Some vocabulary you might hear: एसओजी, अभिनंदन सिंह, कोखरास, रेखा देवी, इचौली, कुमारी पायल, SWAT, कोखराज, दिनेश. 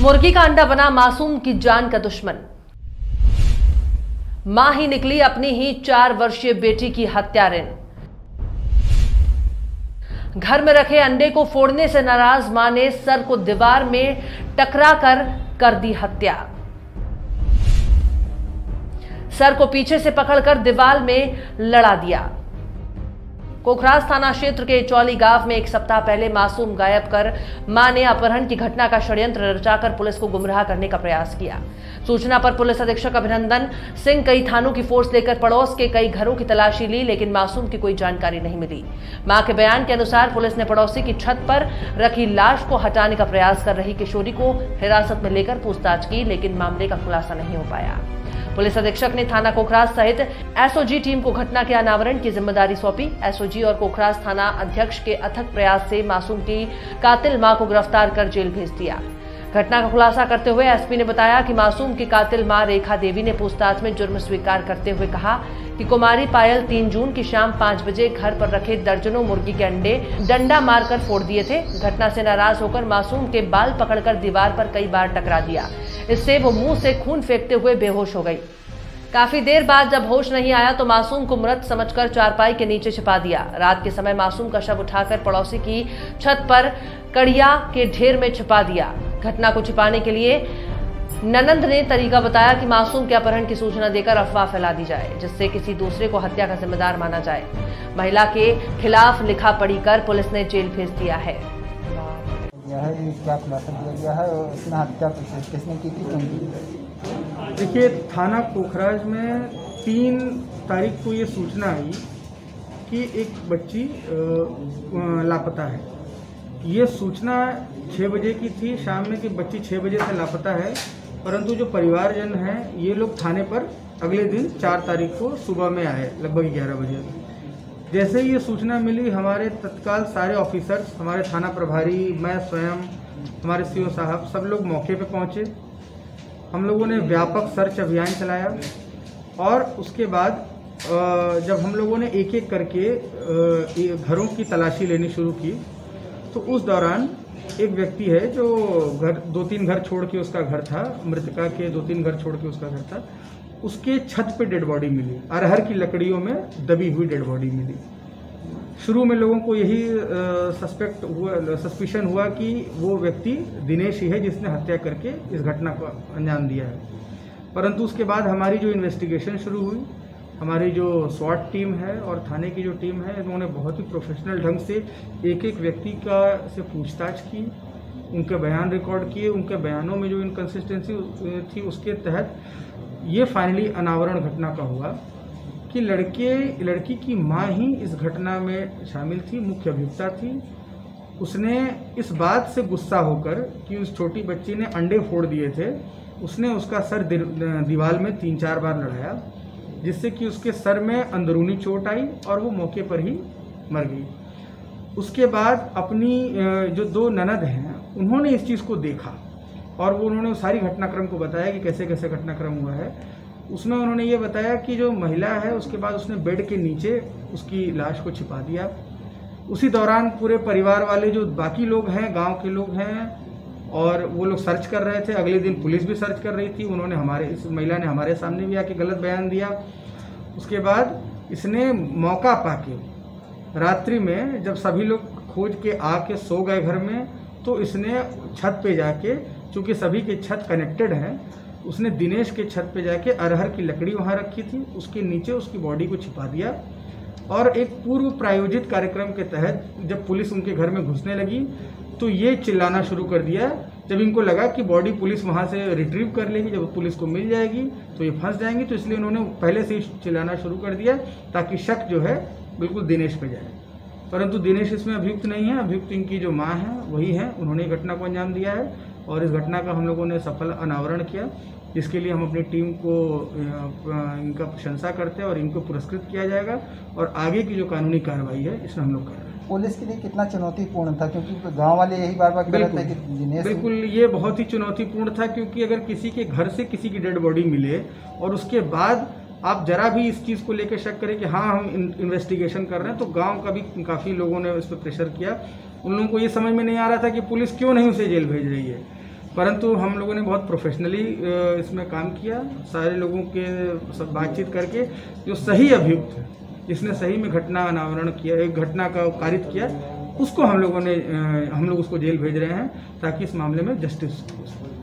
मुर्गी का अंडा बना मासूम की जान का दुश्मन। मां ही निकली अपनी ही 4 वर्षीय बेटी की हत्यारिन। घर में रखे अंडे को फोड़ने से नाराज मां ने सर को दीवार में टकरा कर दी हत्या। सर को पीछे से पकड़कर दीवार में लड़ा दिया। कोखरास थाना क्षेत्र के चौली गांव में 1 सप्ताह पहले मासूम गायब कर मां ने अपहरण की घटना का षड्यंत्र रचाकर पुलिस को गुमराह करने का प्रयास किया। सूचना पर पुलिस अधीक्षक अभिनंदन सिंह कई थानों की फोर्स लेकर पड़ोस के कई घरों की तलाशी ली, लेकिन मासूम की कोई जानकारी नहीं मिली। मां के बयान के अनुसार पुलिस ने पड़ोसी की छत पर रखी लाश को हटाने का प्रयास कर रही किशोरी को हिरासत में लेकर पूछताछ की, लेकिन मामले का खुलासा नहीं हो पाया। पुलिस अधीक्षक ने थाना कोखराज सहित एसओजी टीम को घटना के अनावरण की जिम्मेदारी सौंपी। एसओजी और कोखराज थाना अध्यक्ष के अथक प्रयास से मासूम की कातिल मां को गिरफ्तार कर जेल भेज दिया। घटना का खुलासा करते हुए एसपी ने बताया कि मासूम की कातिल मां रेखा देवी ने पूछताछ में जुर्म स्वीकार करते हुए कहा कि कुमारी पायल 3 जून की शाम 5 बजे घर पर रखे दर्जनों मुर्गी के अंडे डंडा मारकर फोड़ दिए थे। घटना से नाराज होकर मासूम के बाल पकड़कर दीवार पर कई बार टकरा दिया। इससे वो मुंह से खून फेंकते हुए बेहोश हो गई। काफी देर बाद जब होश नहीं आया तो मासूम को मृत समझकर चारपाई के नीचे छिपा दिया। रात के समय मासूम का शव उठाकर पड़ोसी की छत पर कड़िया के ढेर में छिपा दिया। घटना को छिपाने के लिए ननंद ने तरीका बताया कि मासूम के अपहरण की सूचना देकर अफवाह फैला दी जाए, जिससे किसी दूसरे को हत्या का जिम्मेदार माना जाए। महिला के खिलाफ लिखा पढ़ी कर पुलिस ने जेल भेज दिया है। देखिए, थाना कोखराज में 3 तारीख को ये सूचना आई कि एक बच्ची लापता है। ये सूचना 6 बजे की थी शाम में कि बच्ची 6 बजे से लापता है, परंतु जो परिवारजन हैं ये लोग थाने पर अगले दिन 4 तारीख को सुबह में आए लगभग 11 बजे। जैसे ही ये सूचना मिली हमारे तत्काल सारे ऑफिसर्स, हमारे थाना प्रभारी, मैं स्वयं, हमारे सीओ साहब सब लोग मौके पे पहुंचे। हम लोगों ने व्यापक सर्च अभियान चलाया और उसके बाद जब हम लोगों ने एक एक करके घरों की तलाशी लेनी शुरू की तो उस दौरान एक व्यक्ति है जो घर 2-3 घर छोड़ के उसका घर था, मृतका के 2-3 घर छोड़ के उसका घर था, उसके छत पे डेड बॉडी मिली। अरहर की लकड़ियों में दबी हुई डेड बॉडी मिली। शुरू में लोगों को यही सस्पिशन हुआ कि वो व्यक्ति दिनेश ही है जिसने हत्या करके इस घटना को अंजाम दिया है, परंतु उसके बाद हमारी जो इन्वेस्टिगेशन शुरू हुई, हमारी जो SWAT टीम है और थाने की जो टीम है, इन्होंने बहुत ही प्रोफेशनल ढंग से एक एक व्यक्ति का से पूछताछ की, उनके बयान रिकॉर्ड किए। उनके बयानों में जो इनकन्सिस्टेंसी थी उसके तहत ये फाइनली अनावरण घटना का हुआ कि लड़की की मां ही इस घटना में शामिल थी, मुख्य अभियुक्ता थी। उसने इस बात से गुस्सा होकर कि उस छोटी बच्ची ने अंडे फोड़ दिए थे, उसने उसका सर दीवार में 3-4 बार लड़ाया, जिससे कि उसके सर में अंदरूनी चोट आई और वो मौके पर ही मर गई। उसके बाद अपनी जो 2 ननद हैं उन्होंने इस चीज़ को देखा और वो उन्होंने सारी घटनाक्रम को बताया कि कैसे कैसे घटनाक्रम हुआ है। उसमें उन्होंने ये बताया कि जो महिला है उसके बाद उसने बेड के नीचे उसकी लाश को छिपा दिया। उसी दौरान पूरे परिवार वाले जो बाकी लोग हैं, गाँव के लोग हैं, और वो लोग सर्च कर रहे थे। अगले दिन पुलिस भी सर्च कर रही थी। उन्होंने इस महिला ने हमारे सामने भी आके गलत बयान दिया। उसके बाद इसने मौका पाके रात्रि में जब सभी लोग खोज के आके सो गए घर में, तो इसने छत पे जाके, चूँकि सभी के छत कनेक्टेड हैं, उसने दिनेश के छत पे जाके अरहर की लकड़ी वहाँ रखी थी, उसके नीचे उसकी बॉडी को छिपा दिया। और एक पूर्व प्रायोजित कार्यक्रम के तहत जब पुलिस उनके घर में घुसने लगी तो ये चिल्लाना शुरू कर दिया। जब इनको लगा कि बॉडी पुलिस वहाँ से रिट्रीव कर लेगी, जब पुलिस को मिल जाएगी तो ये फंस जाएंगी, तो इसलिए उन्होंने पहले से ही चिल्लाना शुरू कर दिया ताकि शक जो है बिल्कुल दिनेश पे जाए। परंतु दिनेश इसमें अभियुक्त नहीं है, अभियुक्त इनकी जो माँ है वही है, उन्होंने घटना को अंजाम दिया है। और इस घटना का हम लोगों ने सफल अनावरण किया, जिसके लिए हम अपनी टीम को इनका प्रशंसा करते हैं और इनको पुरस्कृत किया जाएगा। और आगे की जो कानूनी कार्रवाई है इसमें हम लोग कर रहे हैं। पुलिस के लिए कितना चुनौतीपूर्ण था, क्योंकि गांव वाले यही बार बार कहते हैं कि दिनेश बिल्कुल ये बहुत ही चुनौतीपूर्ण था, क्योंकि अगर किसी के घर से किसी की डेड बॉडी मिले और उसके बाद आप जरा भी इस चीज़ को लेकर शक करें कि हाँ हम इन्वेस्टिगेशन कर रहे हैं, तो गांव का भी काफ़ी लोगों ने इस पर प्रेशर किया। उन लोगों को ये समझ में नहीं आ रहा था कि पुलिस क्यों नहीं उसे जेल भेज रही है। परंतु हम लोगों ने बहुत प्रोफेशनली इसमें काम किया, सारे लोगों के सब बातचीत करके जो सही अभियुक्त है, जिसने सही में घटना अनावरण किया, एक घटना का कारित किया, उसको हम लोग उसको जेल भेज रहे हैं ताकि इस मामले में जस्टिस हो सके।